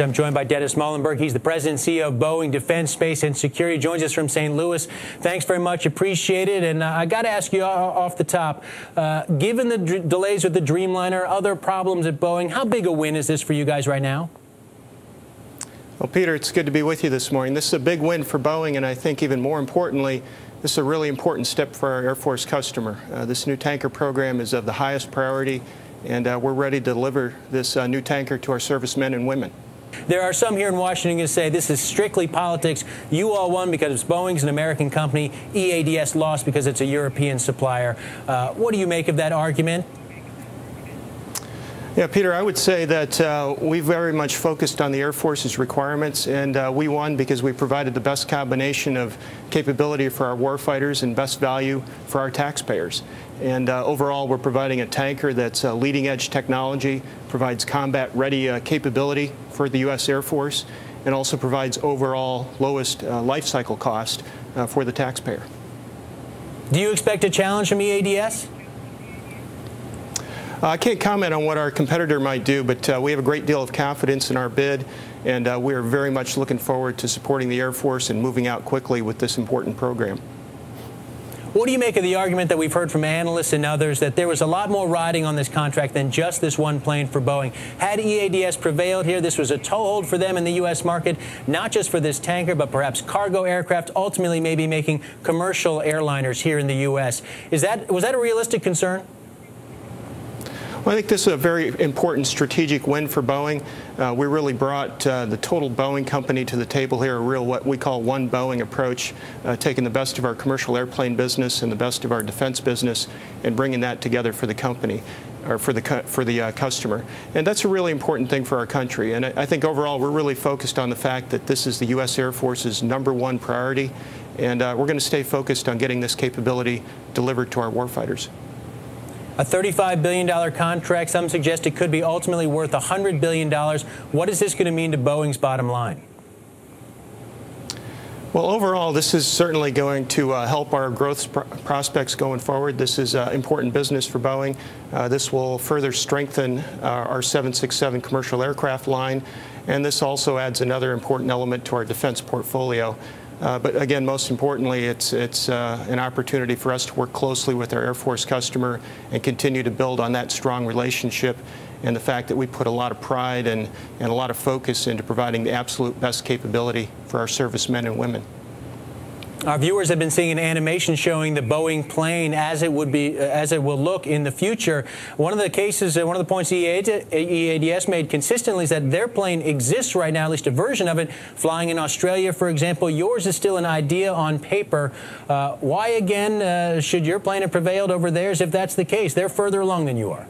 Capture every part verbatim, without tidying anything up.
I'm joined by Dennis Muilenburg. He's the president and C E O of Boeing Defense, Space, and Security. He joins us from Saint Louis. Thanks very much. Appreciate it. And uh, I got to ask you off the top, uh, given the d delays with the Dreamliner, other problems at Boeing, how big a win is this for you guys right now? Well, Peter, it's good to be with you this morning. This is a big win for Boeing, and I think even more importantly, this is a really important step for our Air Force customer. Uh, this new tanker program is of the highest priority, and uh, we're ready to deliver this uh, new tanker to our servicemen and women. There are some here in Washington who say this is strictly politics. You all won because it's Boeing's an American company. E A D S lost because it's a European supplier. Uh, what do you make of that argument? Yeah, Peter, I would say that uh, we very much focused on the Air Force's requirements, and uh, we won because we provided the best combination of capability for our warfighters and best value for our taxpayers. And uh, overall, we're providing a tanker that's uh, leading-edge technology, provides combat-ready uh, capability for the U S Air Force, and also provides overall lowest uh, life cycle cost uh, for the taxpayer. Do you expect a challenge from E A D S? Uh, I can't comment on what our competitor might do, but uh, we have a great deal of confidence in our bid, and uh, we are very much looking forward to supporting the Air Force and moving out quickly with this important program. What do you make of the argument that we've heard from analysts and others that there was a lot more riding on this contract than just this one plane for Boeing? Had E A D S prevailed here, this was a toehold for them in the U S market, not just for this tanker, but perhaps cargo aircraft, ultimately maybe making commercial airliners here in the U S Is that, was that a realistic concern? Well, I think this is a very important strategic win for Boeing. Uh, we really brought uh, the total Boeing company to the table here, a real what we call one Boeing approach, uh, taking the best of our commercial airplane business and the best of our defense business and bringing that together for the company, or for the, for the uh, customer. And that's a really important thing for our country. And I, I think overall we're really focused on the fact that this is the U S Air Force's number one priority, and uh, we're going to stay focused on getting this capability delivered to our warfighters. A thirty-five billion dollar contract, some suggest it could be ultimately worth one hundred billion dollars. What is this going to mean to Boeing's bottom line? Well, overall, this is certainly going to uh, help our growth pr prospects going forward. This is uh, important business for Boeing. Uh, this will further strengthen uh, our seven sixty-seven commercial aircraft line, and this also adds another important element to our defense portfolio. Uh, but again, most importantly, it's, it's uh, an opportunity for us to work closely with our Air Force customer and continue to build on that strong relationship and the fact that we put a lot of pride and, and a lot of focus into providing the absolute best capability for our servicemen and women. Our viewers have been seeing an animation showing the Boeing plane as it would be, as it will look in the future. One of the cases, one of the points E A D S made consistently is that their plane exists right now, at least a version of it, flying in Australia, for example. Yours is still an idea on paper. Uh, why, again, uh, should your plane have prevailed over theirs if that's the case? They're further along than you are.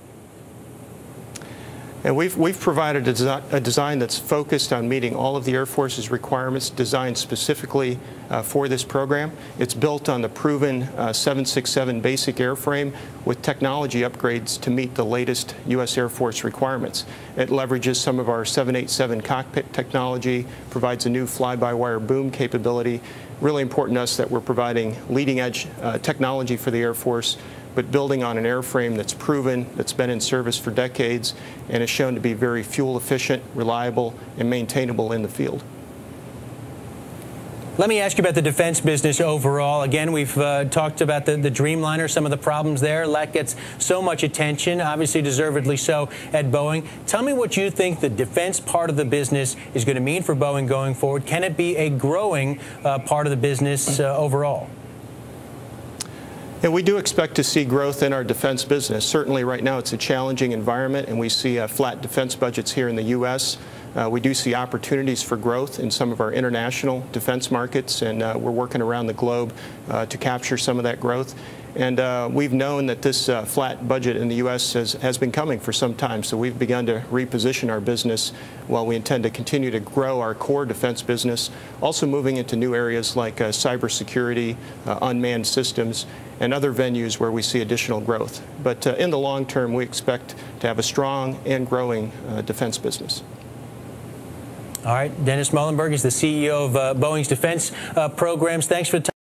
And we've, we've provided a, desi a design that's focused on meeting all of the Air Force's requirements, designed specifically uh, for this program. It's built on the proven uh, seven sixty-seven basic airframe with technology upgrades to meet the latest U S Air Force requirements. It leverages some of our seven eighty-seven cockpit technology, provides a new fly-by-wire boom capability. Really important to us that we're providing leading-edge uh, technology for the Air Force, but building on an airframe that's proven, that's been in service for decades, and is shown to be very fuel efficient, reliable, and maintainable in the field. Let me ask you about the defense business overall. Again, we've uh, talked about the, the Dreamliner, some of the problems there. That gets so much attention, obviously deservedly so, at Boeing. Tell me what you think the defense part of the business is going to mean for Boeing going forward. Can it be a growing uh, part of the business uh, overall? And we do expect to see growth in our defense business. Certainly right now it's a challenging environment, and we see uh, flat defense budgets here in the U S Uh, we do see opportunities for growth in some of our international defense markets, and uh, we're working around the globe uh, to capture some of that growth. And uh, we've known that this uh, flat budget in the U S has, has been coming for some time, so we've begun to reposition our business while we intend to continue to grow our core defense business, also moving into new areas like uh, cybersecurity, uh, unmanned systems, and other venues where we see additional growth. But uh, in the long term, we expect to have a strong and growing uh, defense business. All right, Dennis Muilenburg is the C E O of uh, Boeing's defense uh, programs. Thanks for the time.